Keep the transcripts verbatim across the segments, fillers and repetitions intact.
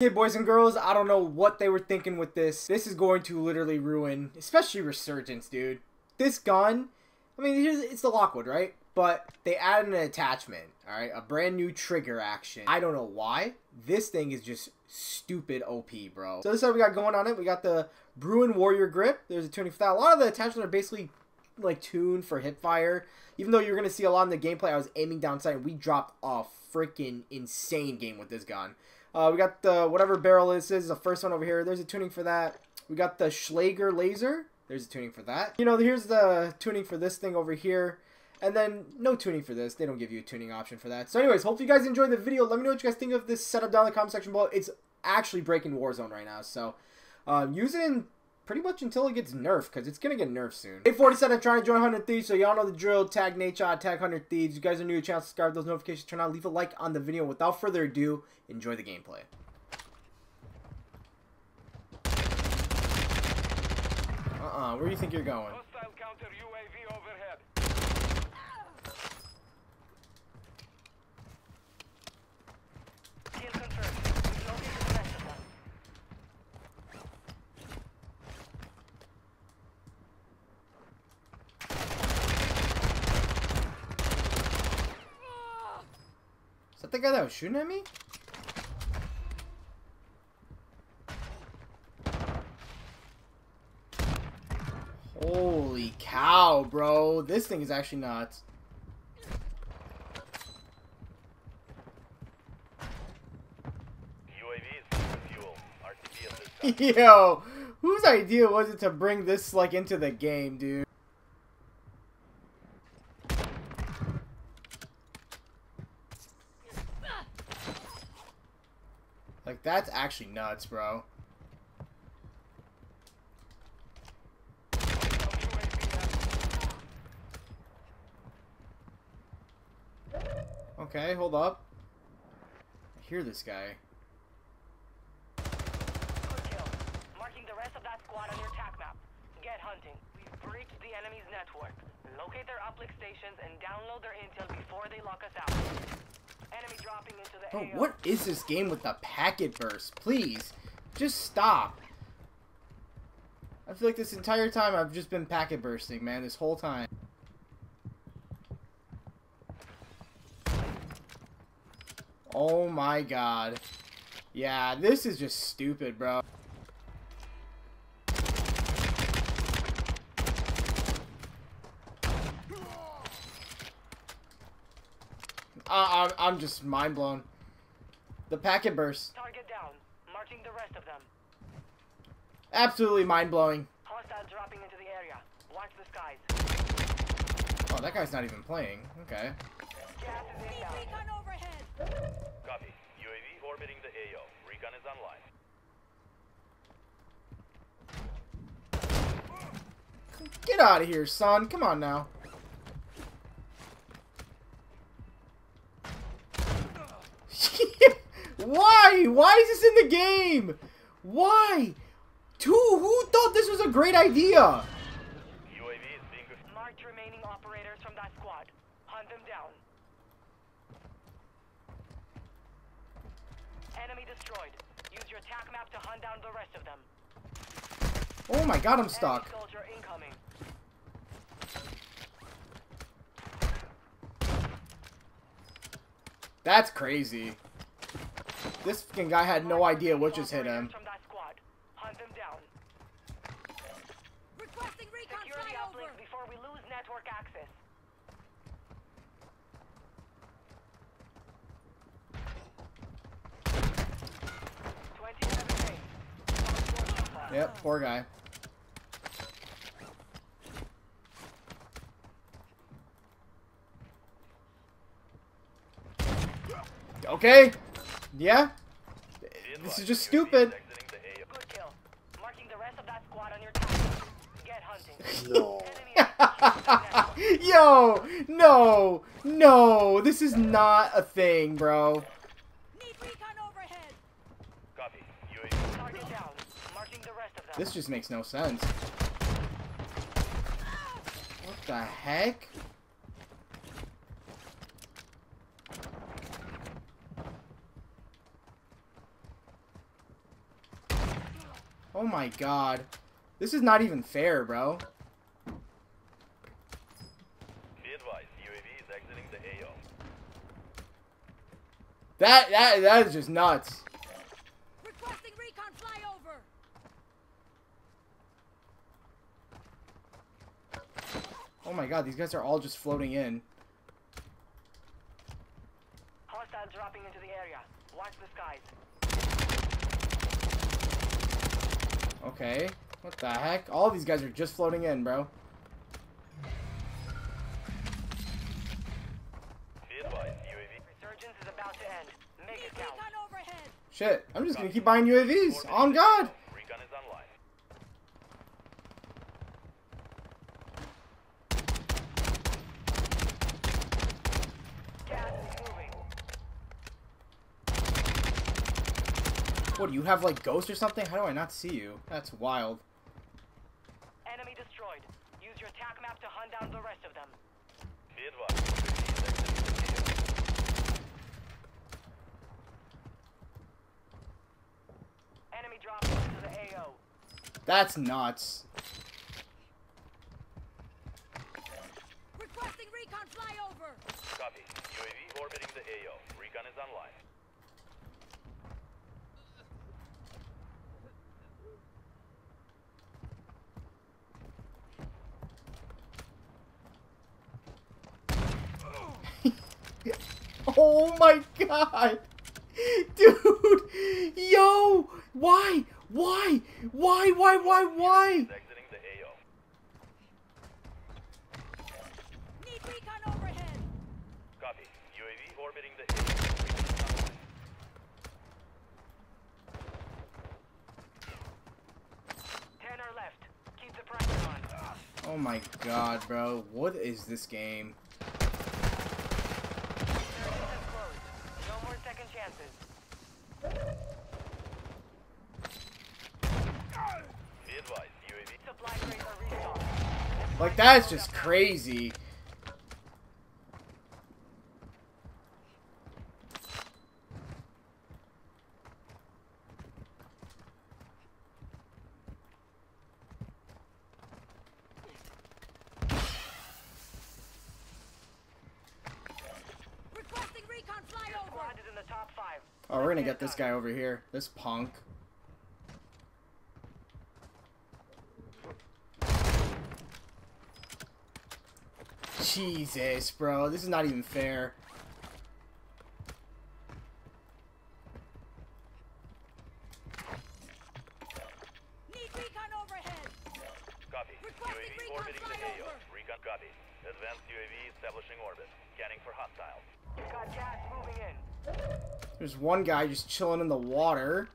Okay, boys and girls, I don't know what they were thinking with this. This is going to literally ruin, especially Resurgence, dude. This gun, I mean, here's, it's the Lockwood, right? But they added an attachment, all right? A brand new trigger action. I don't know why. This thing is just stupid O P, bro. So this is what we got going on it. We got the Bruin Warrior Grip. There's a tuning for that. A lot of the attachments are basically like tuned for hip fire. Even though you're going to see a lot in the gameplay, I was aiming down sight and we dropped a freaking insane game with this gun. Uh, we got the whatever barrel this is, the first one over here. There's a tuning for that. We got the Schlager laser. There's a tuning for that. You know, here's the tuning for this thing over here. And then no tuning for this. They don't give you a tuning option for that. So anyways, hope you guys enjoyed the video. Let me know what you guys think of this setup down in the comment section below. It's actually breaking Warzone right now. So um, use it in pretty much until it gets nerfed, because it's going to get nerfed soon. eight forty said I'm trying to join one hundred Thieves. So y'all know the drill. Tag Nade Shot, tag one hundred Thieves. You guys are new to the channel. Subscribe. Those notifications turn on. Leave a like on the video. Without further ado, enjoy the gameplay. Uh-uh. Where do you think you're going? Hostile counter U A V overhead. Is that the guy that was shooting at me? Holy cow, bro. This thing is actually nuts. Yo, whose idea was it to bring this like into the game, dude? Like, that's actually nuts, bro. Okay, hold up. I hear this guy. Marking the rest of that squad on your attack map. Get hunting. We've breached the enemy's network. Locate their uplink stations and download their intel before they lock us out. Enemy dropping into the bro, A O. What is this game with the packet burst? Please, just stop. I feel like this entire time I've just been packet bursting, man, this whole time. Oh my god. Yeah, this is just stupid, bro. Uh, I'm just mind blown. The packet burst. Target down. Marching the rest of them. Absolutely mind blowing. Hostile dropping into the area. Watch the skies. Oh, that guy's not even playing. Okay. Gas is inbound. Recon overhead. Copy. U A V orbiting the A O. Recon is online. Get out of here, son. Come on now. Why? Why is this in the game? Why? Two? Who thought this was a great idea? U A V is being good. Mark remaining operators from that squad. Hunt them down. Enemy destroyed. Use your attack map to hunt down the rest of them. Oh my god, I'm stuck. Enemy soldier incoming. That's crazy. This fucking guy had no idea what just hit him. Yep, poor guy. Okay. Yeah, this is just stupid. Good kill. Marking the rest of that squad on your task. Get hunting. No. Yo, no, no, this is not a thing, bro. Need recon overhead. Copy. U A V target down. Marking the rest of them. This just makes no sense. What the heck? Oh my god. This is not even fair, bro. That that that is just nuts. Requesting recon flyover. Oh my god, these guys are all just floating in. Hostile dropping into the area. Watch the skies. Okay. What the heck? All these guys are just floating in, bro. Shit, I'm just gonna keep buying U A Vs. On God. Recon is online. What, do you have like ghosts or something? How do I not see you? That's wild. Enemy destroyed. Use your attack map to hunt down the rest of them. Be advised. That's nuts. Requesting recon flyover. Copy. U A V orbiting the A O. Recon is online. Oh my god. Dude. Yo, why? Why? Why? Why? Why? Why? Exiting the A O. Need recon overhead. Copy. U A V orbiting the A O. Ten are left. Keep the pressure on. Oh my god, bro. What is this game? No more second chances. Like, that's just crazy. Requesting recon flyover. In the top five. Oh, we're gonna get this guy over here. This punk. Jesus, bro. This is not even fair. Need recon overhead. Copy. U A V orbiting the A O. Recon copy. Advanced U A V establishing orbit. Scanning for hostiles. Got gas moving in. There's one guy just chilling in the water.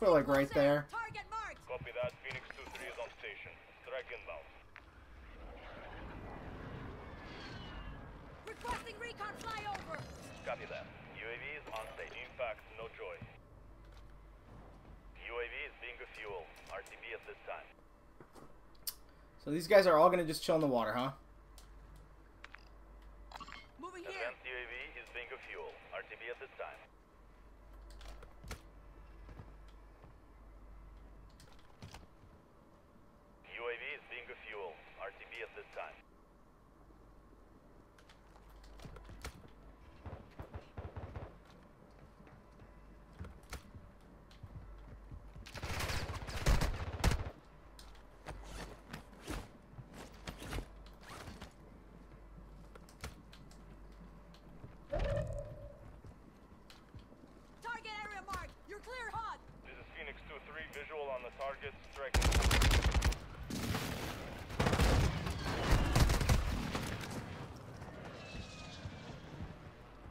We're like right there. Target marked. Copy that. Phoenix two three is on station. Strike inbound. Requesting recon flyover. Copy that. U A V is on station. Impact, no joy. U A V is being refueled. R T B at this time. So these guys are all gonna just chill in the water, huh? Moving here. Advanced U A V is being refueled. R T B at this time. Fuel R T B at this time. Target area marked. You're clear hot. This is Phoenix two three visual on the target. Strike.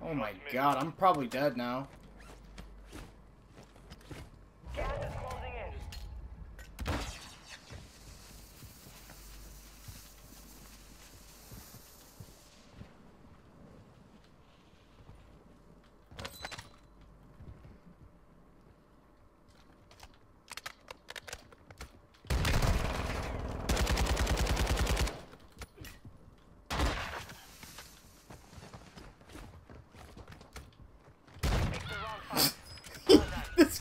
Oh my god, I'm probably dead now. Gas is closing in.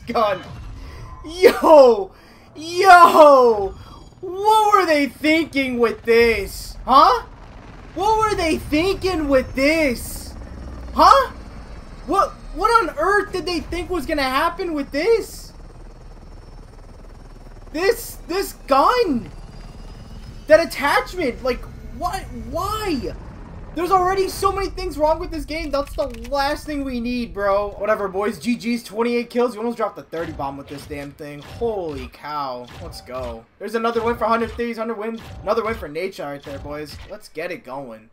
gun. Yo! Yo! What were they thinking with this? Huh? What were they thinking with this? Huh? What what on earth did they think was gonna happen with this? This this gun! That attachment! Like what why? There's already so many things wrong with this game. That's the last thing we need, bro. Whatever, boys. G G's, twenty-eight kills. We almost dropped the thirty bomb with this damn thing. Holy cow. Let's go. There's another win for one hundred Thieves. one hundred win. Another win for Nade Shot right there, boys. Let's get it going.